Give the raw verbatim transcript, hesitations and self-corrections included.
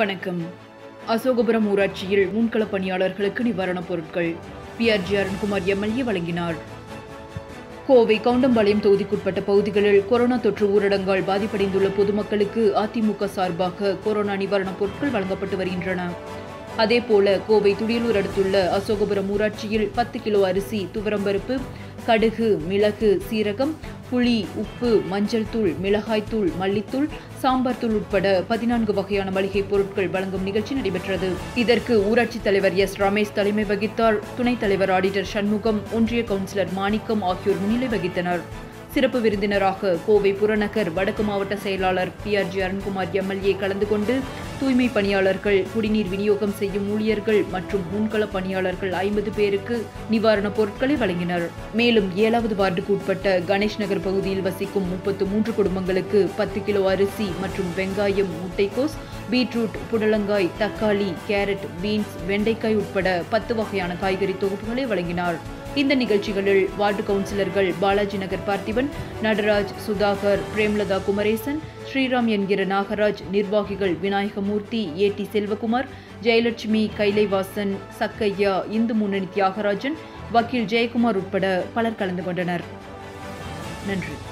வணக்கம். அசோகபுரம் ஊராட்சியில் முன்கள பணியாளர்களுக்கு நிவாரணப் பொருட்கள் P R G Arunkumar M L A வழங்கினார். கோவை கவுண்டம்பாளையம் தொகுதிக்குட்பட்ட பகுதிகளில் கொரோனா தொற்று ஊரடங்கால் பாதிப்படைந்துள்ள பொதுமக்களுக்கு அதிமுக சார்பாக கொரோனா நிவாரணப் பொருட்கள் வழங்கப்பட்டு வருகின்றன. அதேபோல கோவை துடியலூர் அடுத்துள்ள அசோகபுரம் ஊராட்சியில் பத்து கிலோ அரிசி, துவரம்பருப்பு, கடுகு, மிளகு, சீரகம், புளி, உப்பு, மஞ்சள் தூள், மிளகாய்த்தூள், மல்லித்தூள், சாம்பார் தூள் உட்பட பதினான்கு வகையான மளிகை பொருட்கள் வழங்கும் நிகழ்ச்சி நடைபெற்றது. இதற்கு ஊராட்சித் தலைவர் எஸ் ரமேஷ் தலைமை வகித்தார். துணைத் தலைவர் ஆடிட்டர் சண்முகம், ஒன்றிய கவுன்சிலர் மாணிக்கம் ஆகியோர் முன்னிலை வகித்தனர். சிறப்பு விருந்தினராக கோவை புறநகர் வடக்கு மாவட்ட செயலாளர் P R G Arunkumar M L A கலந்து கொண்டு தூய்மை பணியாளர்கள், குடிநீர் விநியோகம் செய்யும் ஊழியர்கள் மற்றும் முன்கள பணியாளர்கள் ஐம்பது பேருக்கு நிவாரணப் பொருட்களை வழங்கினர். மேலும் ஏழாவது வார்டுக்கு உட்பட்ட கணேஷ் நகர் பகுதியில் வசிக்கும் முப்பத்து மூன்று குடும்பங்களுக்கு பத்து கிலோ அரிசி மற்றும் வெங்காயம், முட்டைக்கோஸ், பீட்ரூட், புடலங்காய், தக்காளி, கேரட், பீன்ஸ், வெண்டைக்காய் உட்பட பத்து வகையான காய்கறி தொகுப்புகளை வழங்கினார். இந்த நிகழ்ச்சிகளில் வார்டு கவுன்சிலர்கள் பாலாஜி நகர் பார்த்திபன், நடராஜ், சுதாகர், பிரேம்லதா குமரேசன், ஸ்ரீராம் என்கிற நாகராஜ், நிர்வாகிகள் விநாயகமூர்த்தி, ஏ டி செல்வகுமார், ஜெயலட்சுமி, கைலைவாசன், சக்கையா, இந்து முன்னணி தியாகராஜன், வக்கீல் ஜெயக்குமார் உட்பட பலர் கலந்து கொண்டனர். நன்றி.